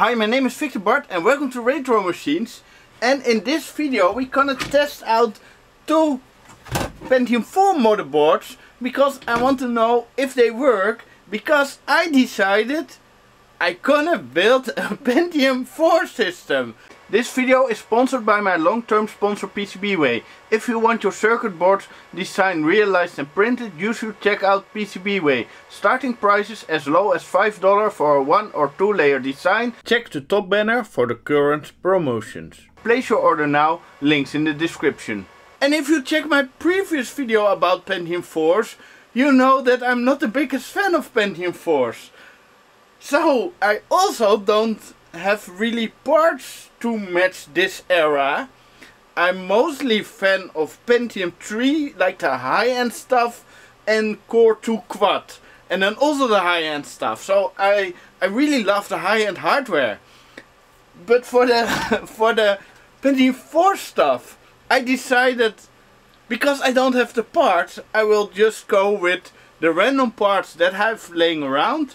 Hi, my name is Victor Bart and welcome to Retro Machines. And in this video we're gonna test out two Pentium 4 motherboards because I want to know if they work, because I decided I'm gonna build a Pentium 4 system. This video is sponsored by my long-term sponsor PCBWay. If you want your circuit board design realized and printed, you should check out PCBWay. Starting prices as low as $5 for a 1- or 2- layer design. Check the top banner for the current promotions. Place your order now, links in the description. And if you check my previous video about Pentium 4's, you know that I'm not the biggest fan of Pentium 4's. So I also don't have really parts to match this era. I'm mostly fan of Pentium 3, like the high-end stuff, and Core 2 Quad, and then also the high-end stuff. So I really love the high-end hardware. But for the Pentium 4 stuff, I decided, because I don't have the parts, I will just go with the random parts that I have laying around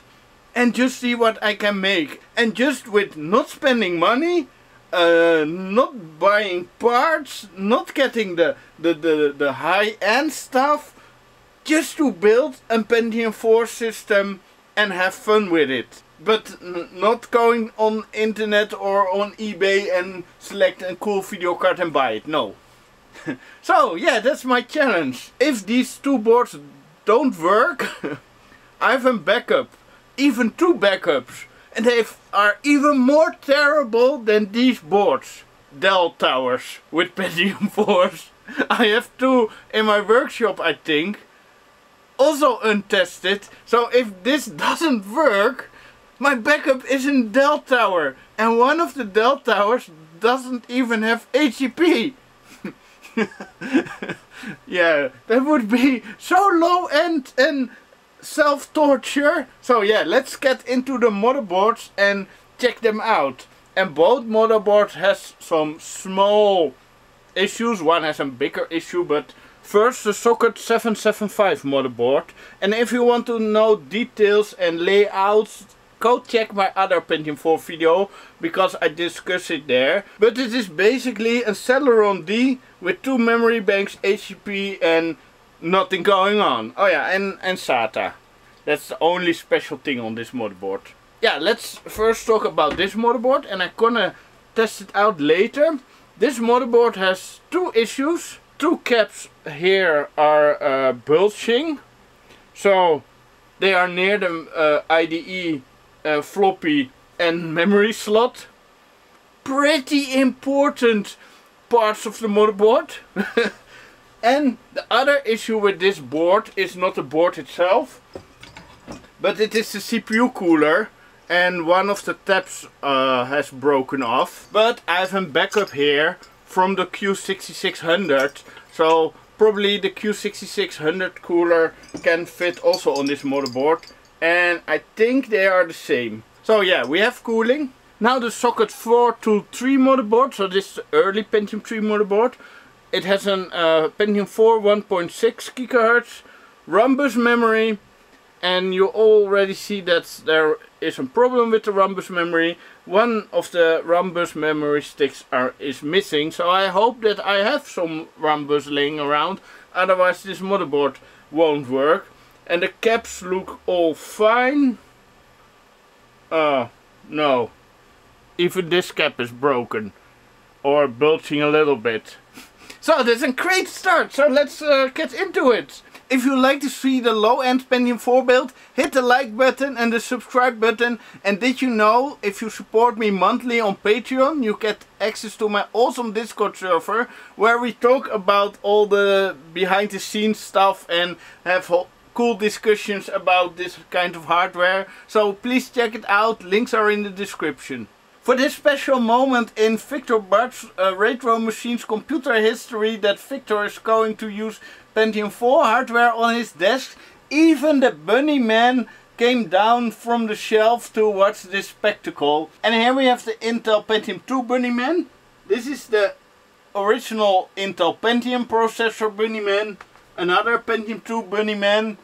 and just see what I can make. And just with not spending money, not buying parts, not getting the high-end stuff, just to build a Pentium 4 system and have fun with it. But not going on internet or on eBay and select a cool video card and buy it, no. So yeah, that's my challenge. If these two boards don't work, I have a backup. Even two backups, and they are even more terrible than these boards. Dell towers with Pentium 4's. I have two in my workshop, I think, also untested. So if this doesn't work, my backup is in Dell tower, and one of the Dell towers doesn't even have HCP. Yeah, that would be so low end and self-torture. So yeah, let's get into the motherboards and check them out. And both motherboards has some small issues, one has a bigger issue, but first the socket 775 motherboard. And if you want to know details and layouts, go check my other Pentium 4 video because I discuss it there. But it is basically a Celeron D with two memory banks, HCP and nothing going on. Oh yeah, and SATA. That's the only special thing on this motherboard. Yeah, let's first talk about this motherboard, and I'm gonna test it out later. This motherboard has two issues. Two caps here are bulging, so they are near the IDE floppy and memory slot. Pretty important parts of the motherboard. And the other issue with this board is not the board itself, but it is the CPU cooler, and one of the tabs has broken off. But I have a backup here from the Q6600, so probably the Q6600 cooler can fit also on this motherboard, and I think they are the same. So yeah, we have cooling. Now the socket 423 motherboard, so this is the early Pentium 3 motherboard. It has a Pentium 4 1.6 GHz Rambus memory, and you already see that there is a problem with the Rambus memory. One of the Rambus memory sticks is missing, so I hope that I have some Rambus laying around, otherwise this motherboard won't work. And the caps look all fine. No, even this cap is broken or bulging a little bit. So that's a great start, so let's get into it. If you like to see the low-end Pentium 4 build, hit the like button and the subscribe button. And did you know, if you support me monthly on Patreon, you get access to my awesome Discord server, where we talk about all the behind-the-scenes stuff and have cool discussions about this kind of hardware. So please check it out, links are in the description. For this special moment in Victor Bart's Retro Machines computer history, that Victor is going to use Pentium 4 hardware on his desk. Even the bunny man came down from the shelf to watch this spectacle. And here we have the Intel Pentium 2 bunny man. This is the original Intel Pentium processor bunny man. Another Pentium 2 bunny man.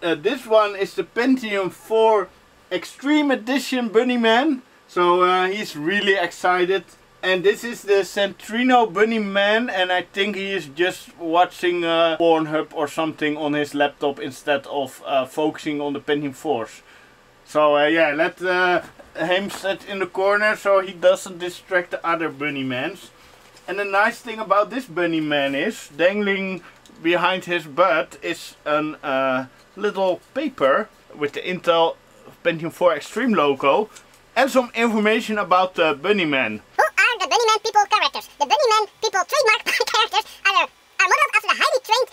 This one is the Pentium 4 Extreme Edition bunny man. So he's really excited. And this is the Centrino Bunny Man, and I think he is just watching Pornhub or something on his laptop instead of focusing on the Pentium 4s. So yeah, let him sit in the corner so he doesn't distract the other bunny mans. And the nice thing about this bunny man is, dangling behind his butt is a little paper with the Intel Pentium 4 Extreme logo and some information about the bunny man. The Bunnyman people characters. The Bunnyman people trademark characters are modeled after the highly trained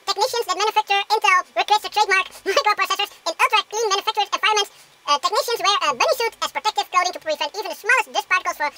technicians that manufacture Intel requests to trademark microprocessors in ultra-clean manufactured environments. Technicians wear a bunny suit as protective clothing to prevent even the smallest dust particles from...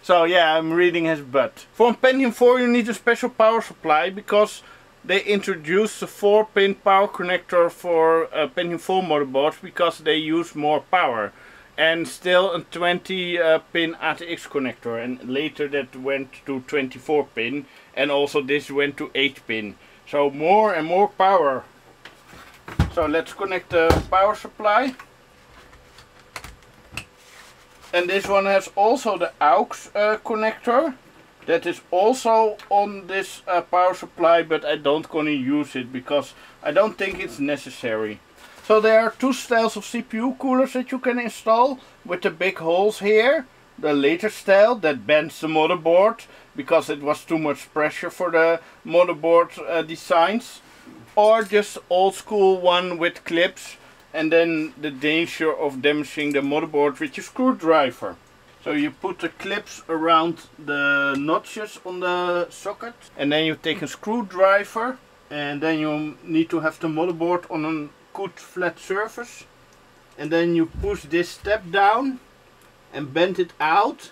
So yeah, I'm reading his butt. For Pentium 4 you need a special power supply because they introduced a 4-pin power connector for Pentium 4 motherboards because they use more power, and still a 20-pin ATX connector, and later that went to 24-pin, and also this went to 8-pin. So more and more power. So let's connect the power supply. And this one has also the AUX connector. That is also on this power supply, but I don't gonna use it because I don't think it's necessary. So there are two styles of CPU coolers that you can install with the big holes here. The later style that bends the motherboard because it was too much pressure for the motherboard designs. Or just old school one with clips and then the danger of damaging the motherboard with your screwdriver. So you put the clips around the notches on the socket and then you take a screwdriver, and then you need to have the motherboard on a good flat surface, and then you push this step down and bend it out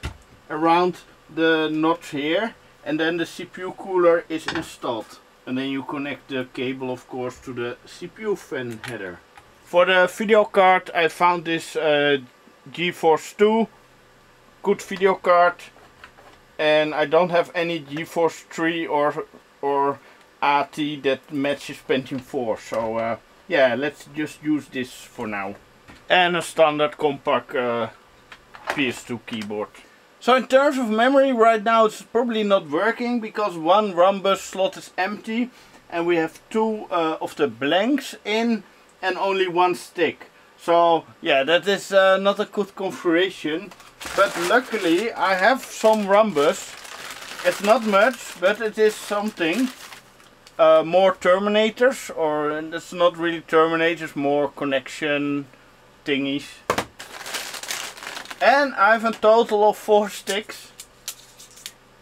around the notch here, and then the CPU cooler is installed, and then you connect the cable of course to the CPU fan header. For the video card I found this GeForce 2. Good video card, and I don't have any GeForce 3 or AT that matches Pentium 4, so yeah, let's just use this for now. And a standard compact PS2 keyboard. So in terms of memory, right now it's probably not working because one Rambus slot is empty and we have two of the blanks in and only one stick. So yeah, that is not a good configuration. But luckily I have some Rambus. It's not much, but it is something. More Terminators, or it's not really Terminators, more connection thingies. And I have a total of 4 sticks.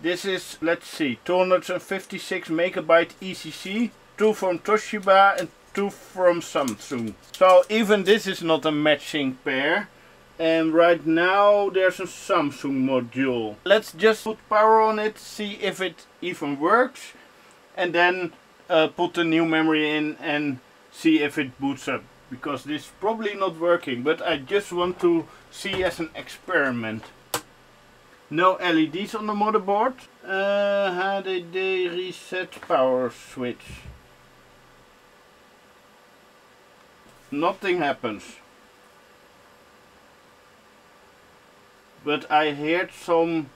This is, let's see, 256 megabyte ECC, 2 from Toshiba and 2 from Samsung. So even this is not a matching pair. And right now there's a Samsung module. Let's just put power on it, see if it even works, and then put the new memory in and see if it boots up, because this is probably not working, but I just want to see as an experiment. No LEDs on the motherboard. HDD reset power switch. Nothing happens. But I heard some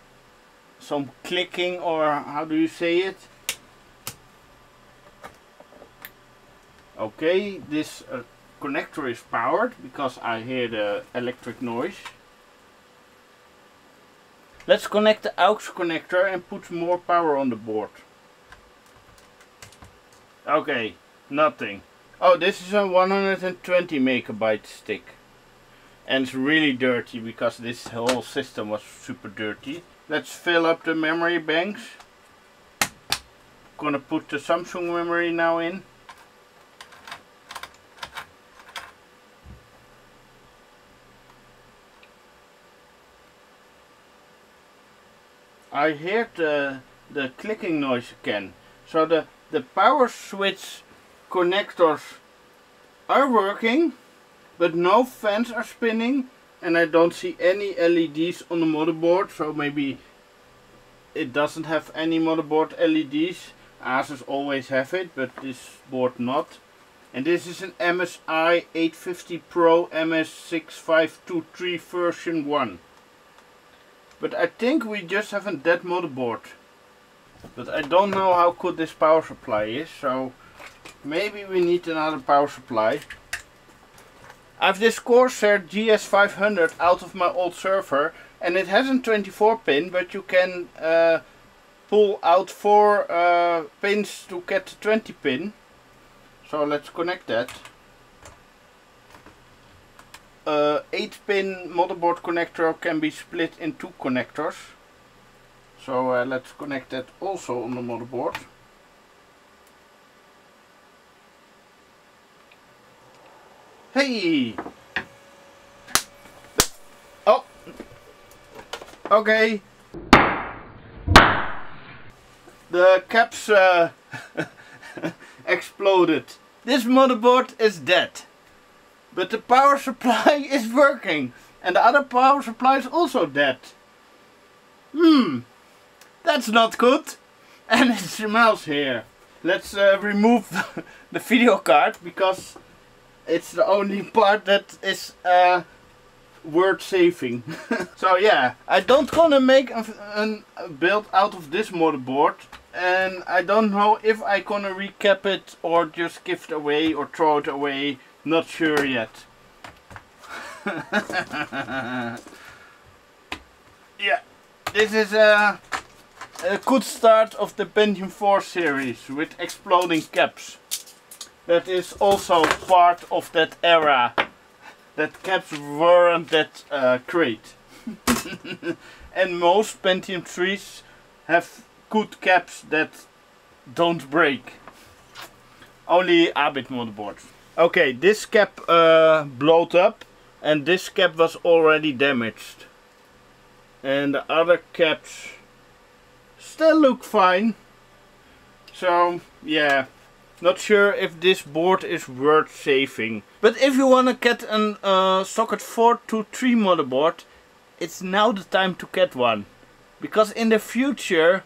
clicking, or how do you say it? Okay, this connector is powered because I hear the electric noise. Let's connect the AUX connector and put more power on the board. Okay, nothing. Oh, this is a 120 megabyte stick. And it's really dirty because this whole system was super dirty. Let's fill up the memory banks. Gonna put the Samsung memory now in. I heard the clicking noise again. So the power switch connectors are working. But no fans are spinning, and I don't see any LEDs on the motherboard, so maybe it doesn't have any motherboard LEDs. Asus always have it, but this board not. And this is an MSI 850 Pro MS6523 version 1. But I think we just have a dead motherboard. But I don't know how good this power supply is, so maybe we need another power supply. I have this Corsair GS500 out of my old server, and it has a 24 pin, but you can pull out 4 pins to get the 20 pin. So let's connect that. 8-pin motherboard connector can be split in 2 connectors. So let's connect that also on the motherboard. Hey! Oh! Okay! The caps exploded. This motherboard is dead, but the power supply is working, and the other power supply is also dead. That's not good, and it smells here. Let's remove the video card, because it's the only part that is worth saving. So yeah, I don't gonna make a build out of this motherboard. And I don't know if I gonna recap it or just give it away or throw it away. Not sure yet. Yeah, this is a good start of the Pentium 4 series with exploding caps. That is also part of that era. That caps weren't that great. And most Pentium 3s have good caps that don't break. Only ABIT motherboards. Okay, this cap blowed up, and this cap was already damaged. And the other caps still look fine. So yeah, not sure if this board is worth saving. But if you wanna get an socket 423 motherboard, it's now the time to get one. Because in the future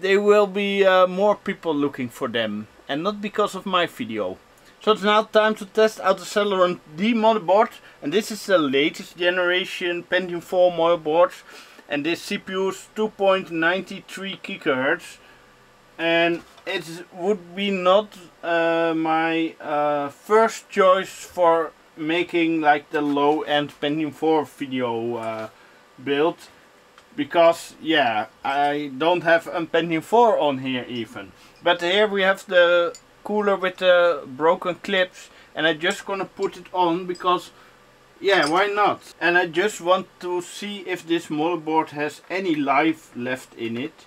there will be more people looking for them, and not because of my video. So it's now time to test out the Celeron D motherboard, and this is the latest generation Pentium 4 motherboards, and this CPU is 2.93 GHz, and it would be not my first choice for making like the low-end Pentium 4 video build. Because, yeah, I don't have a Pentium 4 on here even. But here we have the cooler with the broken clips. And I'm just gonna put it on because, yeah, why not? And I just want to see if this motherboard has any life left in it.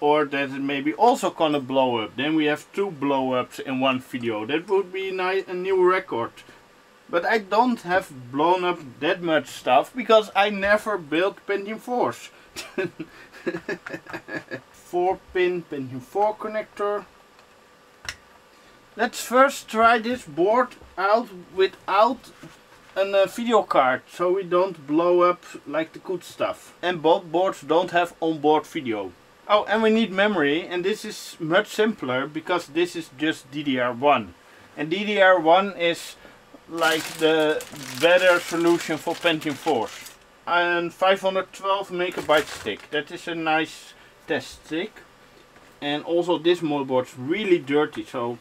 Or that it maybe also gonna blow up. Then we have 2 blow-ups in one video. That would be a new record. But I don't have blown up that much stuff, because I never built Pentium 4s. 4-pin Pentium 4 connector. Let's first try this board out without a video card, so we don't blow up like the good stuff. And both boards don't have onboard video. Oh, and we need memory, and this is much simpler, because this is just DDR1. And DDR1 is like the better solution for Pentium 4s. And 512 megabyte stick, that is a nice test stick. And also this motherboard's really dirty, so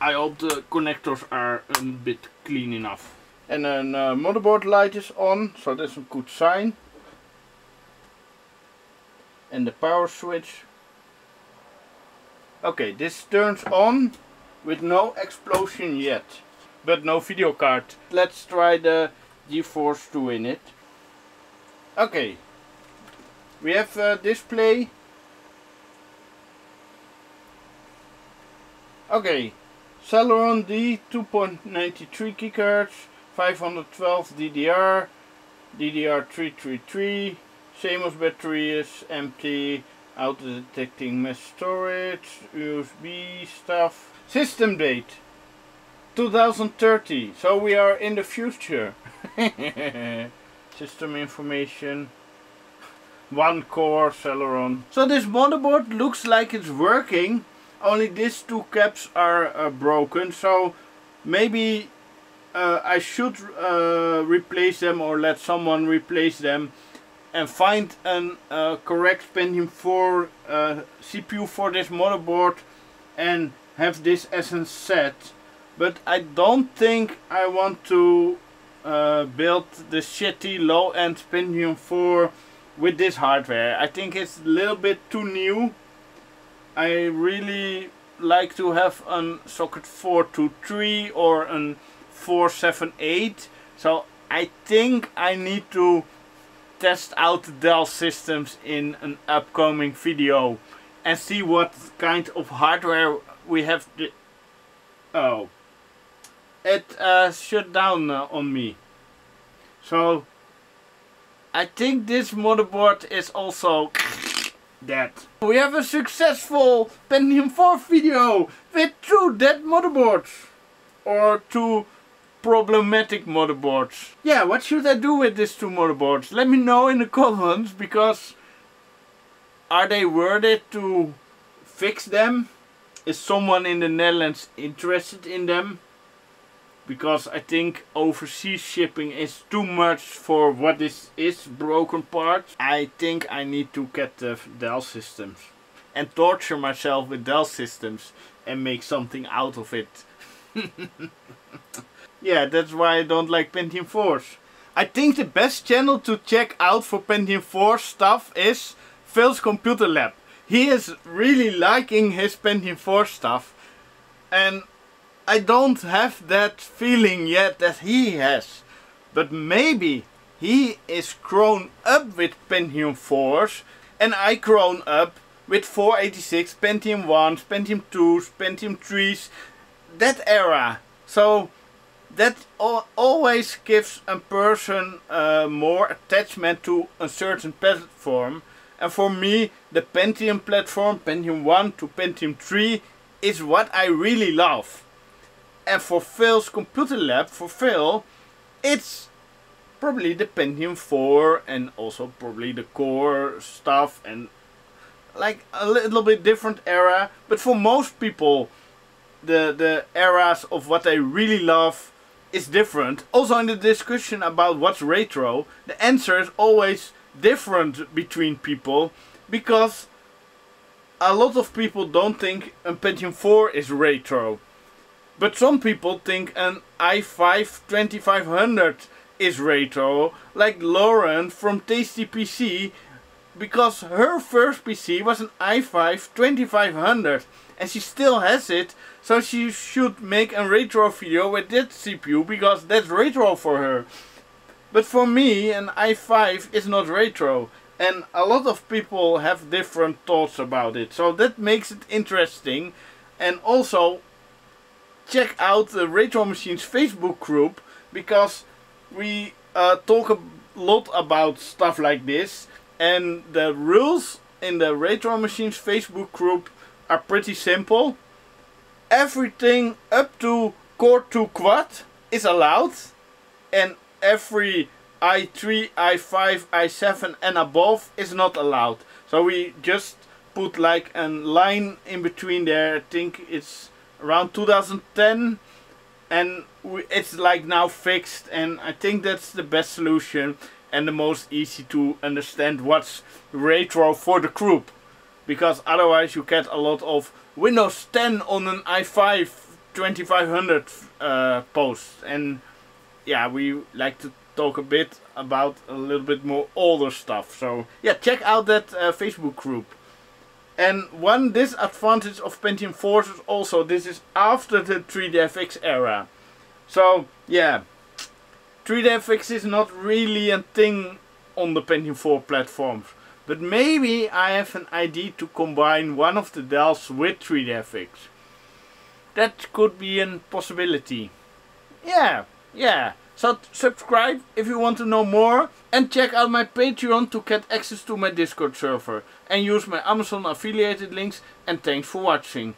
I hope the connectors are a bit clean enough. And then motherboard light is on, so that's a good sign. And the power switch. Okay, this turns on with no explosion yet, but no video card. Let's try the GeForce 2 in it. Okay, we have a display. Okay, Celeron D 2.93 GHz, 512 DDR, DDR 333, Samos battery is empty, auto detecting mass storage, USB stuff. System date 2030, so we are in the future. System information, 1 core Celeron. So this motherboard looks like it's working, only these two caps are broken, so maybe I should replace them, or let someone replace them and find a correct Pentium 4 CPU for this motherboard and have this as a set. But I don't think I want to build the shitty low-end Pentium 4 with this hardware. I think it's a little bit too new. I really like to have a socket 423 or a 478. So I think I need to test out the Dell systems in an upcoming video and see what kind of hardware we have. Oh, it shut down on me. So I think this motherboard is also dead. We have a successful Pentium 4 video with two dead motherboards, or two problematic motherboards. Yeah, what should I do with these two motherboards? Let me know in the comments, because are they worth it to fix them? Is someone in the Netherlands interested in them? Because I think overseas shipping is too much for what this is, broken parts. I think I need to get the Dell systems and torture myself with Dell systems and make something out of it. Yeah, that's why I don't like Pentium 4s. I think the best channel to check out for Pentium 4 stuff is Phil's Computer Lab. He is really liking his Pentium 4 stuff, and I don't have that feeling yet that he has. But maybe he is grown up with Pentium 4s and I grown up with 486, Pentium 1s, Pentium 2s, Pentium 3s, that era. So that always gives a person more attachment to a certain platform. And for me, the Pentium platform, Pentium 1 to Pentium 3, is what I really love. And for Phil's Computer Lab, for Phil, it's probably the Pentium 4 and also probably the Core stuff and like a little bit different era. But for most people, the eras of what I really love is different. Also, in the discussion about what's retro, the answer is always different between people, because a lot of people don't think a Pentium 4 is retro, but some people think an i5 2500 is retro, like Laurent from Tasty PC, because her first PC was an i5 2500 and she still has it, so she should make a retro video with that CPU because that's retro for her. But for me, an i5 is not retro, and a lot of people have different thoughts about it, so that makes it interesting. And also check out the Retro Machines Facebook group, because we talk a lot about stuff like this, and the rules in the Retro Machines Facebook group are pretty simple. Everything up to Core 2 Quad is allowed, and every i3, i5, i7 and above is not allowed. So we just put like a line in between there. I think it's around 2010, and it's like now fixed, and I think that's the best solution and the most easy to understand what's retro for the group, because otherwise you get a lot of Windows 10 on an i5 2500 post, and yeah, we like to talk a bit about a little bit more older stuff. So yeah, check out that Facebook group. And one disadvantage of Pentium 4s is also this is after the 3DFX era. So yeah, 3DFX is not really a thing on the Pentium 4 platforms. But maybe I have an idea to combine one of the Dells with 3DFX. That could be a possibility. Yeah, yeah. So subscribe if you want to know more, and check out my Patreon to get access to my Discord server, and use my Amazon affiliated links, and thanks for watching.